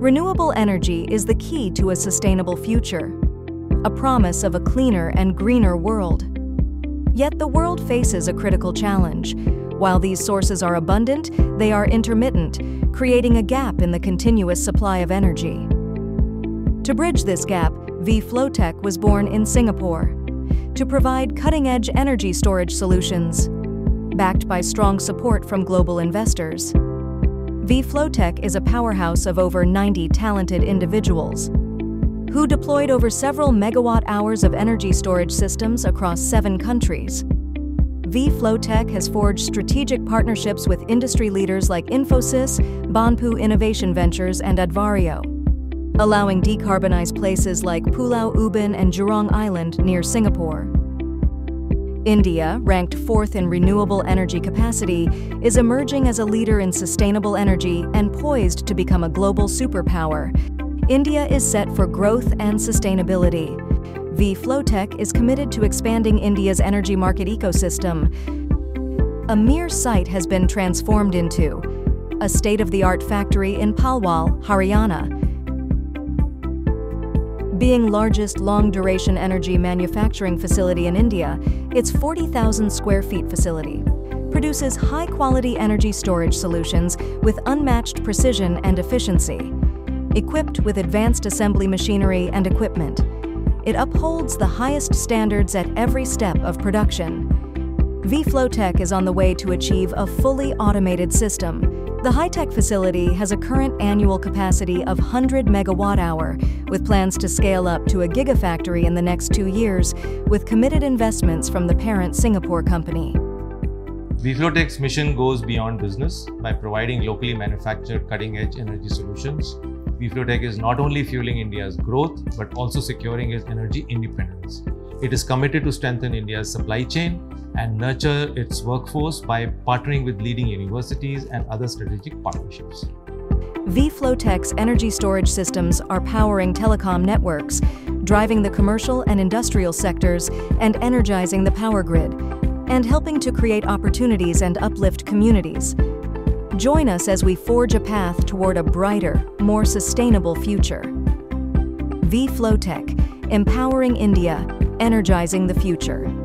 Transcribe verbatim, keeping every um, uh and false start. Renewable energy is the key to a sustainable future, a promise of a cleaner and greener world. Yet the world faces a critical challenge. While these sources are abundant, they are intermittent, creating a gap in the continuous supply of energy. To bridge this gap, VFlowTech was born in Singapore to provide cutting-edge energy storage solutions, backed by strong support from global investors. VFlowTech is a powerhouse of over ninety talented individuals who deployed over several megawatt hours of energy storage systems across seven countries. VFlowTech has forged strategic partnerships with industry leaders like Infosys, Banpu Innovation Ventures, and Advario, allowing decarbonized places like Pulau Ubin and Jurong Island near Singapore. India, ranked fourth in renewable energy capacity, is emerging as a leader in sustainable energy and poised to become a global superpower. India is set for growth and sustainability. VFlowTech is committed to expanding India's energy market ecosystem. A mere site has been transformed into a state-of-the-art factory in Palwal, Haryana. Being the largest long-duration energy manufacturing facility in India, its forty thousand square feet facility produces high-quality energy storage solutions with unmatched precision and efficiency. Equipped with advanced assembly machinery and equipment, it upholds the highest standards at every step of production. VFlowTech is on the way to achieve a fully automated system. The high-tech facility has a current annual capacity of one hundred megawatt hour, with plans to scale up to a gigafactory in the next two years, with committed investments from the parent Singapore company. VFlowTech's mission goes beyond business by providing locally manufactured cutting-edge energy solutions. VFlowTech is not only fueling India's growth, but also securing its energy independence. It is committed to strengthen India's supply chain and nurture its workforce by partnering with leading universities and other strategic partnerships. VFlowTech's energy storage systems are powering telecom networks, driving the commercial and industrial sectors, and energizing the power grid, and helping to create opportunities and uplift communities. Join us as we forge a path toward a brighter, more sustainable future. VFlowTech, empowering India, energizing the future.